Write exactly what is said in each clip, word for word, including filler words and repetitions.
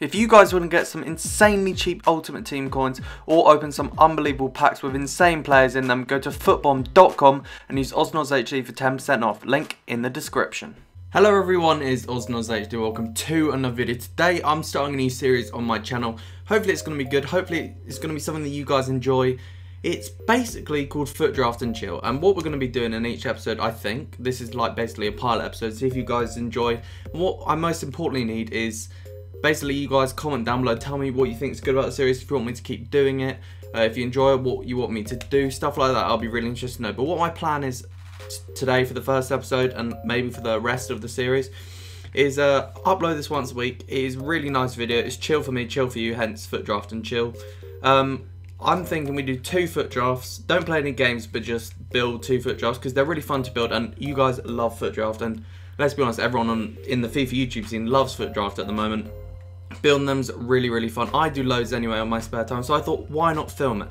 If you guys want to get some insanely cheap Ultimate Team coins or open some unbelievable packs with insane players in them, go to footbomb dot com and use OzNozHD for ten percent off. Link in the description. Hello everyone, it's OzNozHD. Welcome to another video. Today I'm starting a new series on my channel. Hopefully it's going to be good. Hopefully it's going to be something that you guys enjoy. It's basically called Foot Draft and Chill, and what we're going to be doing in each episode, I think, this is like basically a pilot episode, see if you guys enjoy. What I most importantly need is basically you guys comment down below, tell me what you think is good about the series, if you want me to keep doing it, uh, if you enjoy it, what you want me to do, stuff like that. I'll be really interested to know. But what my plan is today for the first episode, and maybe for the rest of the series, is uh, upload this once a week. It is a really nice video, it's chill for me, chill for you, hence Foot Draft and Chill. Um, I'm thinking we do two foot drafts, don't play any games, but just build two foot drafts, because they're really fun to build, and you guys love foot draft, and let's be honest, everyone on, in the FIFA YouTube scene loves foot draft at the moment. Building them's really, really fun. I do loads anyway on my spare time, so I thought, why not film it?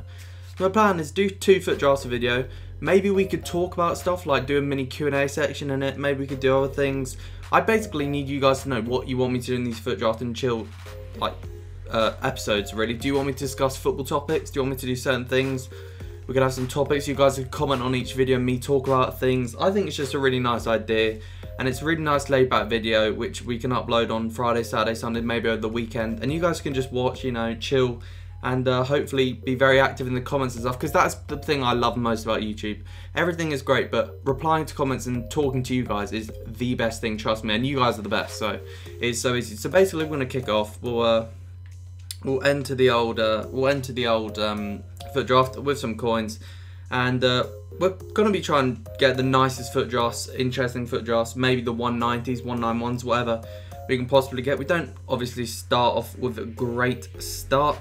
My plan is do two foot drafts a video. Maybe we could talk about stuff, like do a mini Q and A section in it, maybe we could do other things. I basically need you guys to know what you want me to do in these foot draft and chill, like, Uh, episodes really. Do you want me to discuss football topics? Do you want me to do certain things? We could have some topics, you guys could comment on each video and me talk about things. I think it's just a really nice idea, and it's a really nice laid back video which we can upload on Friday, Saturday, Sunday, maybe over the weekend, and you guys can just watch, you know, chill, and uh, hopefully be very active in the comments and stuff, because that's the thing I love most about YouTube. Everything is great, but replying to comments and talking to you guys is the best thing, trust me, and you guys are the best, so it's so easy. So basically we're going to kick off. We'll uh We'll enter the old, uh, we'll enter the old um, foot draft with some coins, and uh, we're gonna be trying to get the nicest foot drafts, interesting foot drafts, maybe the one nineties, one ninety-ones, whatever we can possibly get. We don't obviously start off with a great start.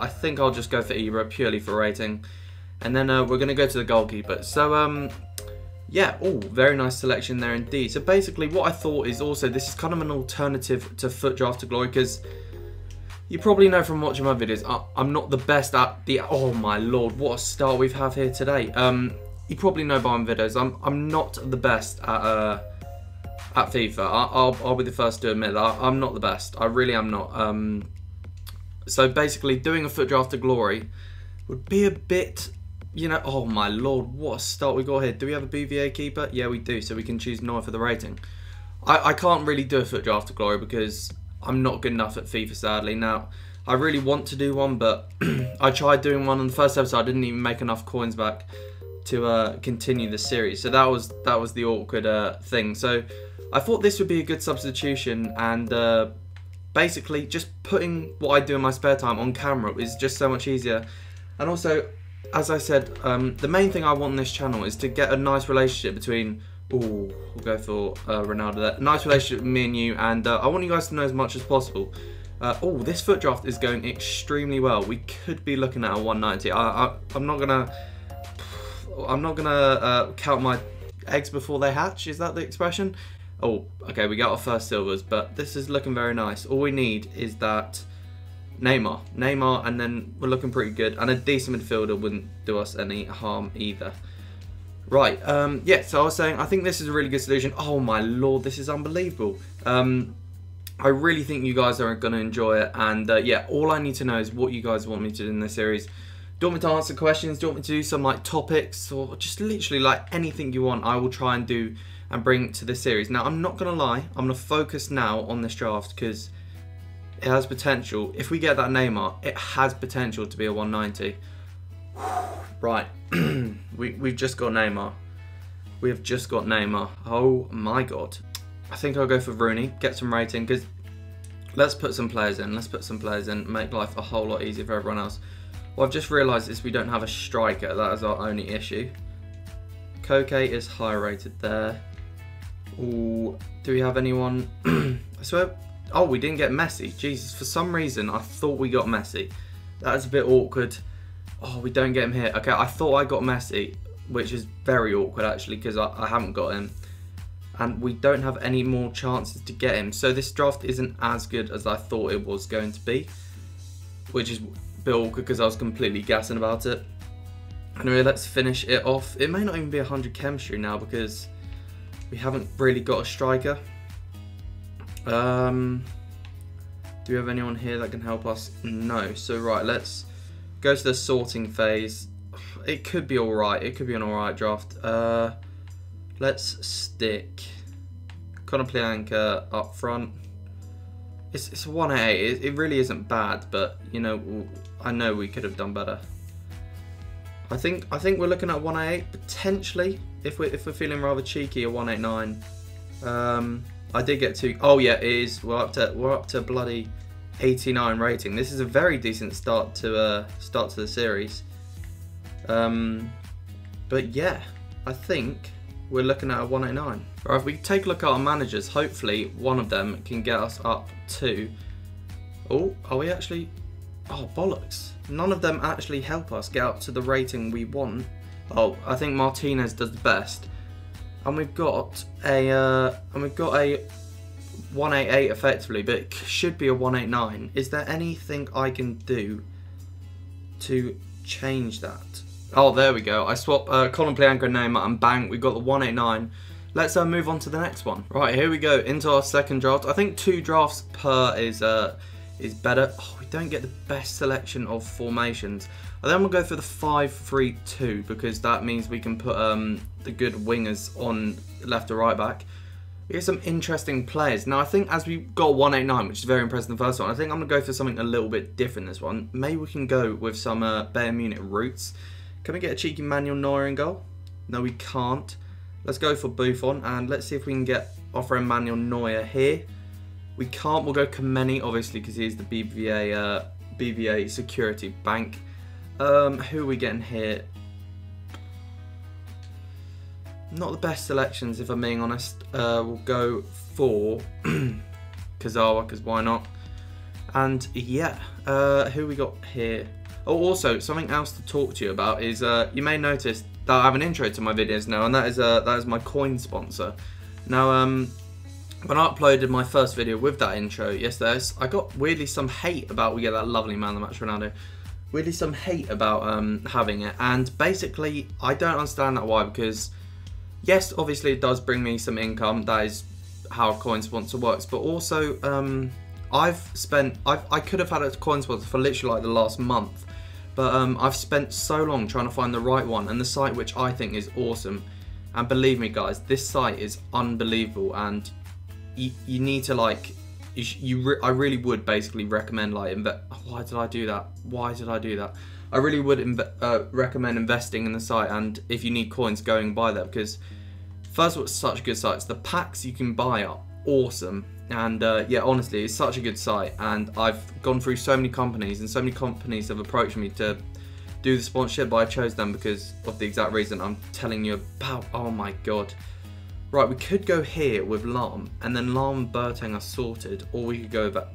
I think I'll just go for Ibra purely for rating, and then uh, we're gonna go to the goalkeeper. So um, yeah, oh, very nice selection there indeed. So basically, what I thought is also this is kind of an alternative to Foot Draft to Glory, because you probably know from watching my videos, I, I'm not the best at the, oh my lord, what a start we have here today. Um, you probably know by my videos, I'm I'm not the best at uh, at FIFA. I, I'll, I'll be the first to admit that, I, I'm not the best, I really am not. Um, so basically doing a foot draft to glory would be a bit, you know, oh my lord, what a start we got here. Do we have a B V A keeper? Yeah we do, so we can choose Neuer for the rating. I, I can't really do a foot draft to glory because I'm not good enough at FIFA, sadly. Now, I really want to do one, but I tried doing one on the first episode. I didn't even make enough coins back to uh, continue the series. So that was that was the awkward uh, thing. So I thought this would be a good substitution, and uh, basically just putting what I do in my spare time on camera is just so much easier. And also, as I said, um, the main thing I want on this channel is to get a nice relationship between... Ooh, we'll go for uh, Ronaldo there. Nice relationship with me and you, and uh, I want you guys to know as much as possible. Uh, oh, this foot draft is going extremely well. We could be looking at a one ninety. I, I, I'm not gonna, I'm not gonna uh, count my eggs before they hatch. Is that the expression? Oh, okay. We got our first silvers, but this is looking very nice. All we need is that Neymar, Neymar, and then we're looking pretty good. And a decent midfielder wouldn't do us any harm either. Right, um, yeah, so I was saying, I think this is a really good solution. Oh my lord, this is unbelievable. Um, I really think you guys are going to enjoy it. And uh, yeah, all I need to know is what you guys want me to do in this series. Do you want me to answer questions? Do you want me to do some like topics? Or just literally like anything you want, I will try and do and bring to this series. Now, I'm not going to lie, I'm going to focus now on this draft because it has potential. If we get that Neymar, it has potential to be a one ninety. Right, we, we've just got Neymar. We have just got Neymar. Oh my god. I think I'll go for Rooney, get some rating, because let's put some players in. Let's put some players in, make life a whole lot easier for everyone else. What I've just realised is we don't have a striker. That is our only issue. Koke is high rated there. Ooh, do we have anyone? I swear. Oh, we didn't get Messi. Jesus, for some reason, I thought we got Messi. That is a bit awkward. Oh, we don't get him here. Okay, I thought I got Messi, which is very awkward actually, because I, I haven't got him. And we don't have any more chances to get him. So this draft isn't as good as I thought it was going to be, which is a bit awkward because I was completely gassing about it. Anyway, let's finish it off. It may not even be one hundred chemistry now because we haven't really got a striker. Um, Do we have anyone here that can help us? No. So right, let's go to the sorting phase. It could be alright. It could be an alright draft. Uh, let's stick Konoplyanka up front. It's, it's one A. It, it really isn't bad, but you know, I know we could have done better. I think I think we're looking at one eighty-eight potentially if we if we're feeling rather cheeky, a one eighty-nine. Um, I did get two. Oh yeah, it is. We're up to we're up to bloody eighty-nine rating. This is a very decent start to uh, start to the series. Um, but yeah, I think we're looking at a one eighty-nine. Right, if we take a look at our managers, hopefully one of them can get us up to. Oh, are we actually? Oh bollocks! None of them actually help us get up to the rating we want. Oh, I think Martinez does the best, and we've got a uh, and we've got a one eighty-eight effectively, but it should be a one eighty-nine. Is there anything I can do to change that? Oh, there we go. I swap uh, Konoplyanka and Neymar, and bang, we've got the one eighty-nine. Let's uh, move on to the next one. Right, here we go into our second draft. I think two drafts per is uh, is better. Oh, we don't get the best selection of formations. And then we'll go for the five three two because that means we can put um, the good wingers on left or right back. We get some interesting players. Now, I think as we got one eighty-nine, which is very impressive in the first one, I think I'm going to go for something a little bit different this one. Maybe we can go with some uh, Bayern Munich roots. Can we get a cheeky Manuel Neuer in goal? No, we can't. Let's go for Buffon, and let's see if we can get our friend Manuel Neuer here. We can't. We'll go Komeni, obviously, because he is the B V A uh, B V A security bank. Um, who are we getting here? Not the best selections, if I'm being honest. Uh, we'll go for Kazawa, because why not? And yeah, uh, who we got here? Oh, also, something else to talk to you about is uh, you may notice that I have an intro to my videos now, and that is uh, that is my coin sponsor. Now, um, when I uploaded my first video with that intro yesterday, I got weirdly some hate about, we get that lovely man, the match Ronaldo, weirdly some hate about um, having it, and basically, I don't understand that why, because yes, obviously it does bring me some income, that is how a coin sponsor works, but also, um, I've spent, I've, I could have had a coin sponsor for literally like the last month, but um, I've spent so long trying to find the right one, and the site which I think is awesome, and believe me guys, this site is unbelievable, and you, you need to like, you, you re I really would basically recommend like, inve why did I do that, why did I do that, I really would inve uh, recommend investing in the site, and if you need coins, going by that, because first of all, it's such good sites, the packs you can buy are awesome, and uh, yeah, honestly, it's such a good site, and I've gone through so many companies, and so many companies have approached me to do the sponsorship, but I chose them because of the exact reason I'm telling you about. Oh my god. Right, we could go here with Lahm, and then Lahm and Berteng are sorted, or we could go back,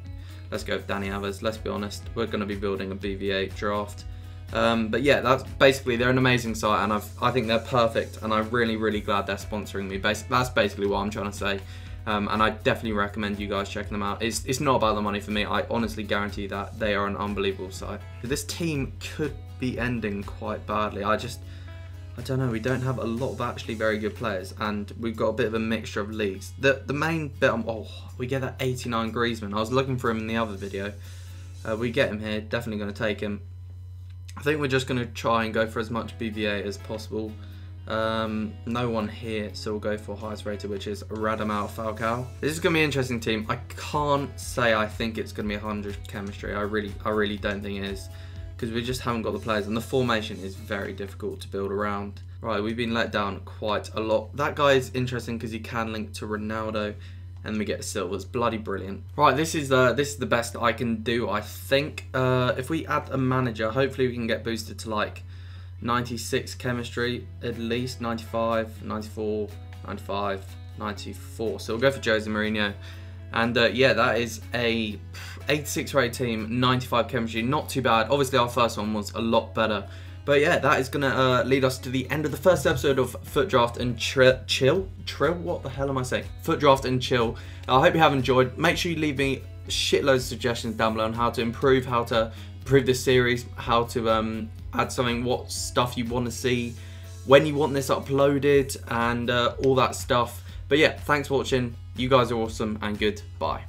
let's go with Danny Avers, let's be honest, we're going to be building a B V A draft, um, but yeah, that's basically, they're an amazing site, and I've, I think they're perfect, and I'm really, really glad they're sponsoring me. Bas that's basically what I'm trying to say. Um, and I definitely recommend you guys checking them out. It's, it's not about the money for me. I honestly guarantee that they are an unbelievable side. This team could be ending quite badly. I just, I don't know. We don't have a lot of actually very good players, and we've got a bit of a mixture of leagues. The the main bit, I'm, oh, we get that eighty-nine Griezmann. I was looking for him in the other video. Uh, we get him here. Definitely going to take him. I think we're just going to try and go for as much B V A as possible. Um, no one here, so we'll go for highest rated, which is Radamel Falcao. This is going to be an interesting team. I can't say I think it's going to be one hundred chemistry. I really, I really don't think it is, because we just haven't got the players, and the formation is very difficult to build around. Right, we've been let down quite a lot. That guy is interesting because he can link to Ronaldo, and we get Silva's bloody brilliant. Right, this is the this is the best I can do. I think uh, if we add a manager, hopefully we can get boosted to like ninety-six chemistry, at least ninety-five, ninety-four, ninety-five, ninety-four. So we'll go for Jose Mourinho. And uh, yeah, that is a eighty-six rated team, ninety-five chemistry. Not too bad. Obviously, our first one was a lot better. But yeah, that is going to uh, lead us to the end of the first episode of Foot Draft and Chill. Trill? What the hell am I saying? Foot Draft and Chill. I hope you have enjoyed. Make sure you leave me shitloads of suggestions down below on how to improve, how to improve this series, how to... Um, add something, what stuff you want to see, when you want this uploaded, and uh, all that stuff. But yeah, thanks for watching. You guys are awesome, and goodbye.